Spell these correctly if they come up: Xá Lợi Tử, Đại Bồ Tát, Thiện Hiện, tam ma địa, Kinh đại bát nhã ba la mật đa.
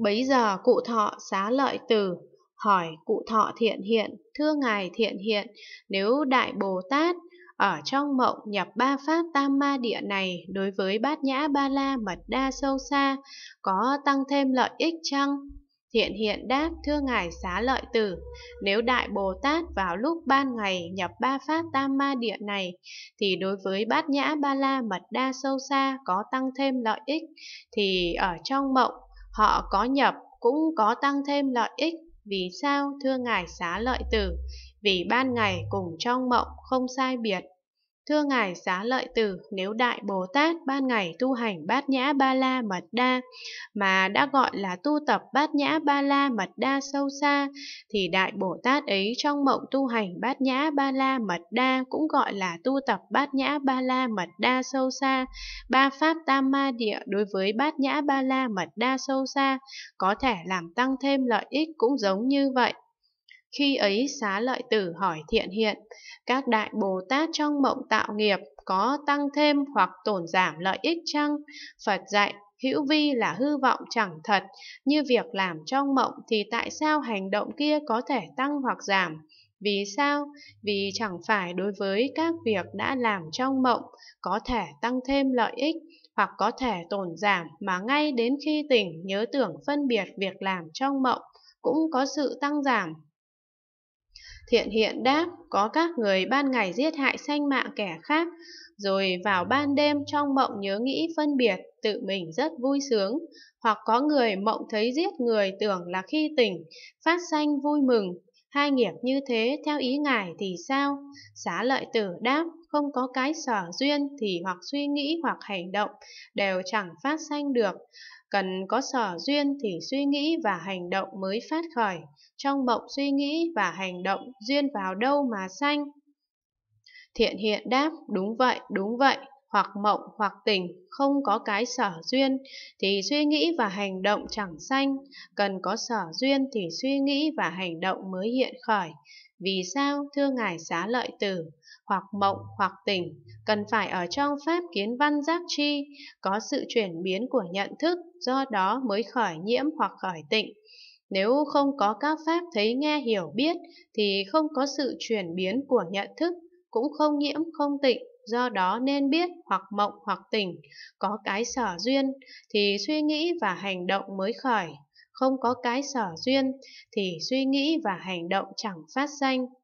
Bấy giờ cụ thọ Xá Lợi Tử hỏi cụ thọ Thiện Hiện: Thưa ngài Thiện Hiện, nếu Đại Bồ Tát ở trong mộng nhập ba pháp tam ma địa này, đối với bát nhã ba la mật đa sâu xa có tăng thêm lợi ích chăng? Thiện Hiện đáp: Thưa ngài Xá Lợi Tử, nếu Đại Bồ Tát vào lúc ban ngày nhập ba pháp tam ma địa này, thì đối với bát nhã ba la mật đa sâu xa có tăng thêm lợi ích, thì ở trong mộng họ có nhập cũng có tăng thêm lợi ích. Vì sao, thưa ngài Xá Lợi Tử? Vì ban ngày cùng trong mộng không sai biệt. Thưa ngài Xá Lợi Tử, nếu Đại Bồ Tát ban ngày tu hành bát nhã ba la mật đa mà đã gọi là tu tập bát nhã ba la mật đa sâu xa, thì Đại Bồ Tát ấy trong mộng tu hành bát nhã ba la mật đa cũng gọi là tu tập bát nhã ba la mật đa sâu xa. Ba pháp tam ma địa đối với bát nhã ba la mật đa sâu xa có thể làm tăng thêm lợi ích cũng giống như vậy. Khi ấy Xá Lợi Tử hỏi Thiện Hiện: Các Đại Bồ Tát trong mộng tạo nghiệp có tăng thêm hoặc tổn giảm lợi ích chăng? Phật dạy: Hữu vi là hư vọng chẳng thật, như việc làm trong mộng thì tại sao hành động kia có thể tăng hoặc giảm? Vì sao? Vì chẳng phải đối với các việc đã làm trong mộng có thể tăng thêm lợi ích hoặc có thể tổn giảm, mà ngay đến khi tỉnh nhớ tưởng phân biệt việc làm trong mộng cũng có sự tăng giảm. Thiện Hiện đáp: Có các người ban ngày giết hại sanh mạng kẻ khác, rồi vào ban đêm trong mộng nhớ nghĩ phân biệt, tự mình rất vui sướng. Hoặc có người mộng thấy giết người, tưởng là khi tỉnh, phát sanh vui mừng. Hai nghiệp như thế theo ý ngài thì sao? Xá Lợi Tử đáp: Không có cái sở duyên thì hoặc suy nghĩ hoặc hành động đều chẳng phát sanh được. Cần có sở duyên thì suy nghĩ và hành động mới phát khởi. Trong mộng suy nghĩ và hành động, duyên vào đâu mà sanh? Thiện Hiện đáp: Đúng vậy, đúng vậy. Hoặc mộng hoặc tỉnh, không có cái sở duyên thì suy nghĩ và hành động chẳng sanh. Cần có sở duyên thì suy nghĩ và hành động mới hiện khởi. Vì sao, thưa ngài Xá Lợi Tử? Hoặc mộng hoặc tỉnh cần phải ở trong pháp kiến văn giác tri, có sự chuyển biến của nhận thức, do đó mới khởi nhiễm hoặc khởi tịnh. Nếu không có các pháp thấy nghe hiểu biết thì không có sự chuyển biến của nhận thức, cũng không nhiễm không tịnh, do đó nên biết hoặc mộng hoặc tỉnh. Có cái sở duyên thì suy nghĩ và hành động mới khởi, không có cái sở duyên thì suy nghĩ và hành động chẳng phát sanh.